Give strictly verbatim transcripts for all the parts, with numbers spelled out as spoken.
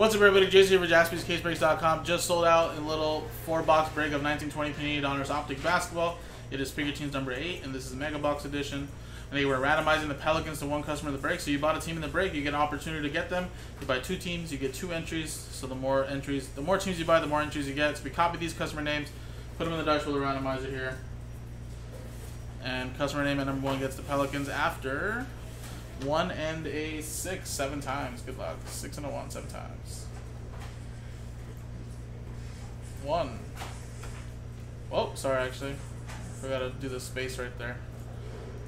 What's up, everybody? Jason here for jaspys case breaks dot com. Just sold out a little four-box break of nineteen twenty Panini Donruss Optic Basketball. It is Figure Teams number eight, and this is Mega Box Edition. And they were randomizing the Pelicans to one customer in the break. So you bought a team in the break, you get an opportunity to get them. You buy two teams, you get two entries. So the more entries, the more teams you buy, the more entries you get. So we copy these customer names, put them in the Dutch Wheeler randomizer here. And customer name at number one gets the Pelicans after one and a six, seven times. Good luck. Six and a one, seven times. One. Oh, sorry, actually. Forgot to do the space right there.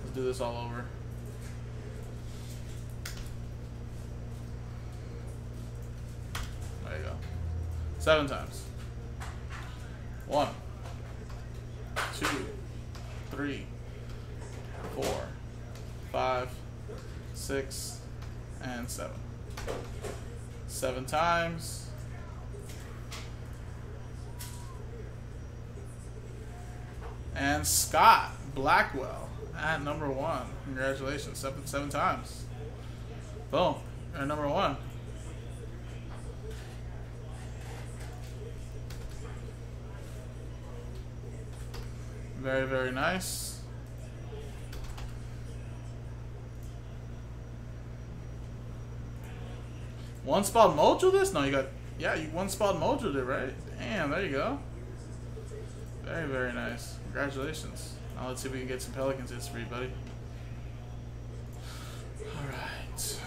Let's do this all over. There you go. Seven times. One. Two. Three. Four. Five. Six and seven. Seven times. And Scott Blackwell at number one. Congratulations. Seven seven times. Boom. You're number one. Very, very nice. One spot mojo this? No, you got, yeah, you one spot mojoed it, right? Damn, there you go. Very, very nice. Congratulations. Now let's see if we can get some Pelicans history, buddy. All right.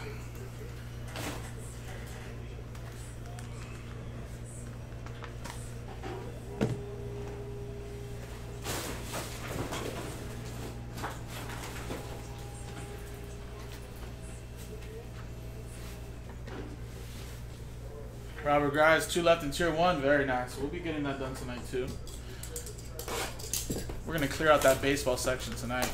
Robert Gries, two left in tier one. Very nice. We'll be getting that done tonight, too. We're going to clear out that baseball section tonight.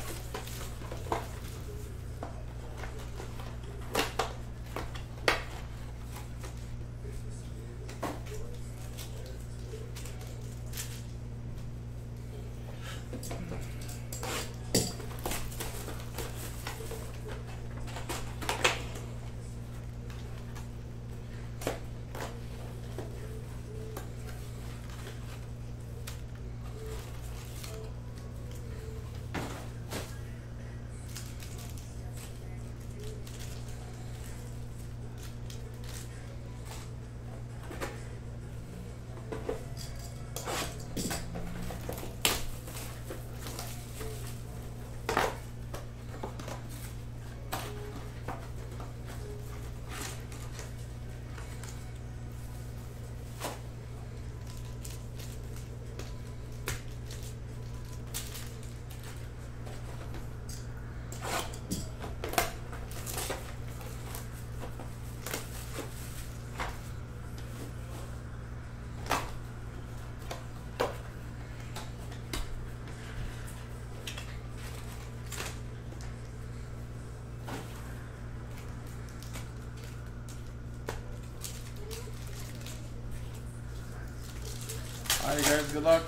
Alright guys, good luck.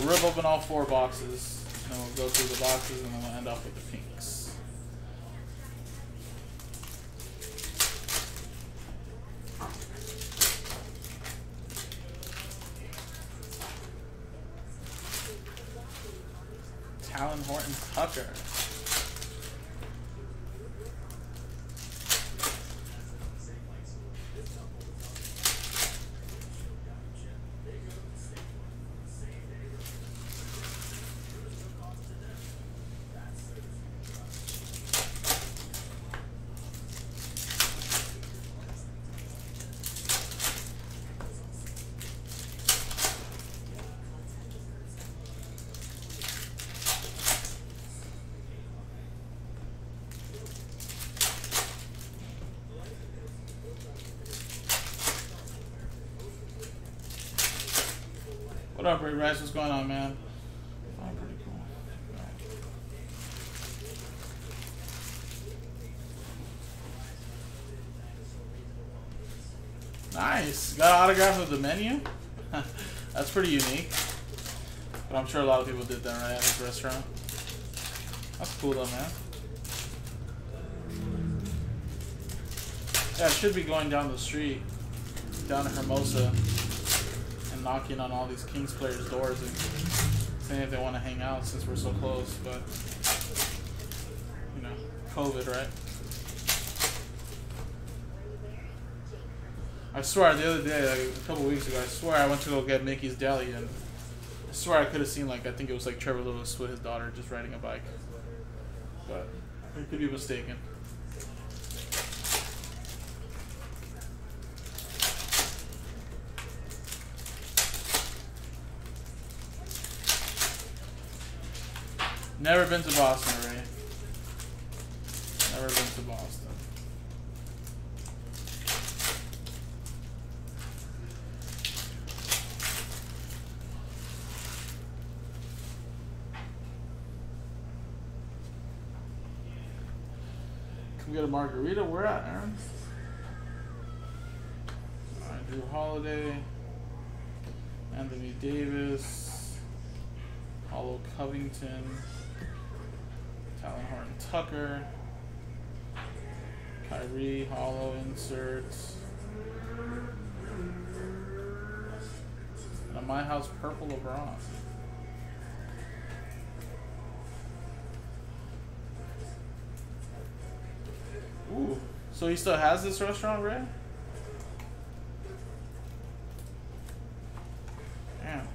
We'll rip open all four boxes, and then we'll go through the boxes, and then we'll end off with the pinks. Talon Horton Tucker. What up, Ray Rice? What's going on, man? Oh, pretty cool. Nice. Got an autograph of the menu? That's pretty unique. But I'm sure a lot of people did that, right, at this restaurant. That's cool, though, man. Yeah, I should be going down the street, down to Hermosa, and knocking on all these Kings players' doors and saying if they want to hang out since we're so close, but, you know, COVID, right? I swear, the other day, like a couple weeks ago, I swear I went to go get Mickey's Deli, and I swear I could have seen, like, I think it was, like, Trevor Lewis with his daughter just riding a bike. But I could be mistaken. Never been to Boston, Ray. Never been to Boston. Can we get a margarita? Where at, Aaron? Andrew Holiday, Anthony Davis, Hollow Covington, Allen Horton Tucker, Kyrie, Hollow inserts. And a My House Purple LeBron. Ooh, so he still has this restaurant, Ray? Damn,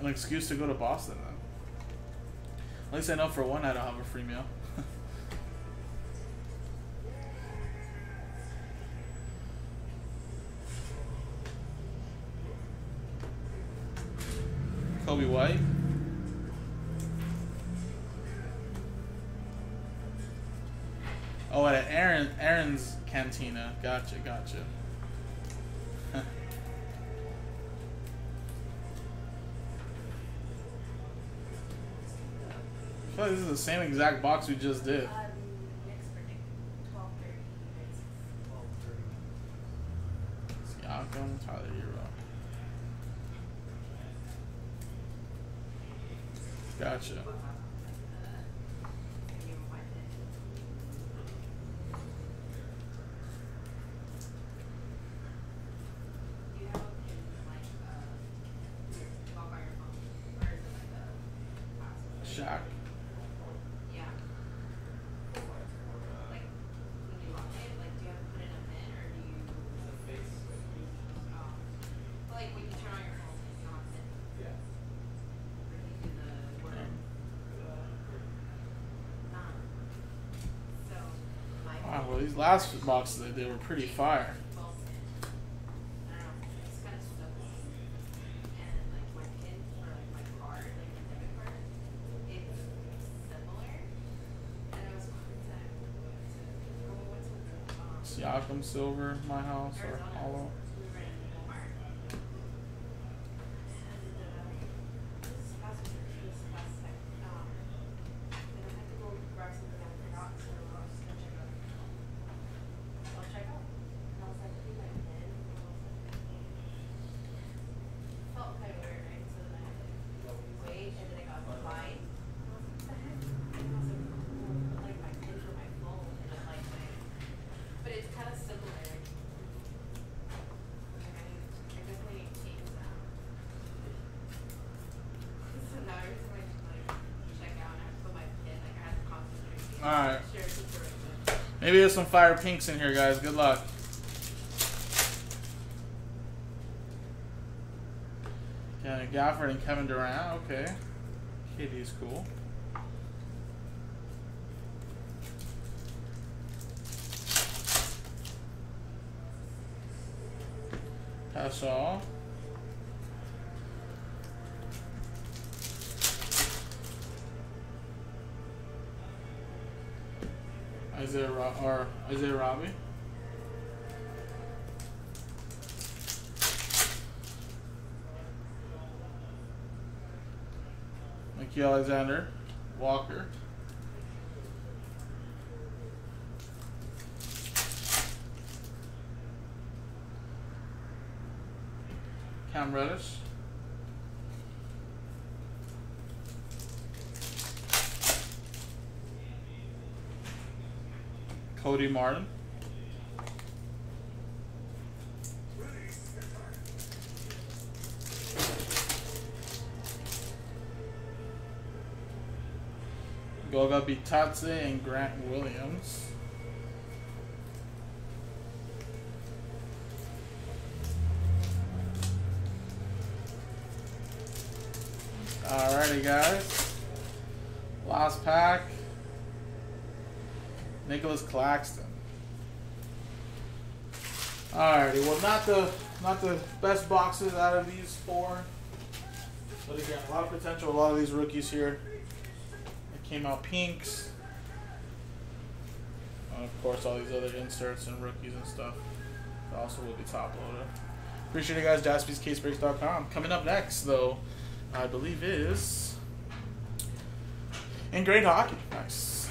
an excuse to go to Boston then. At least I know for one night I'll have a free meal. Kobe White. Oh, at Aaron, Aaron's Cantina. Gotcha, gotcha. I feel like this is the same exact box we just did. Siakam, Tyler Hero. Gotcha. Shock. These last boxes I did were pretty fire. Siakam Silver, My House, or Hollow. Alright. Maybe there's some fire pinks in here, guys. Good luck. Yeah, Gafford and Kevin Durant. Okay. K D's cool. Pascal. Isaiah Ra or Isaiah Robbie. Mikey Alexander Walker. Cam Reddish. Cody Martin. Goga Bitadze and Grant Williams. Alrighty, guys. Last pack. Nicholas Claxton. Alrighty, well, not the not the best boxes out of these four. But again, a lot of potential, a lot of these rookies here. It came out pinks. And of course, all these other inserts and rookies and stuff. That also will be top loaded. Appreciate it, guys. jaspys case breaks dot com. Coming up next, though, I believe is in grade hockey. Nice.